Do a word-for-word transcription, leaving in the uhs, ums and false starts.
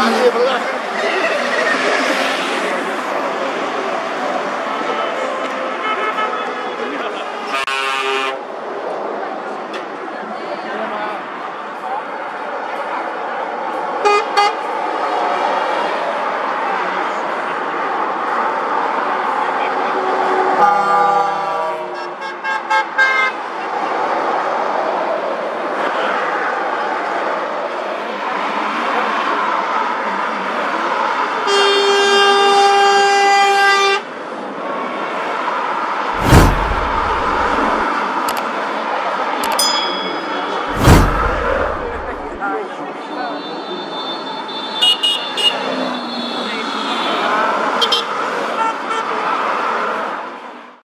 Not even left.